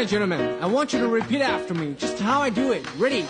right, gentlemen, I want you to repeat after me just how I do it. Ready?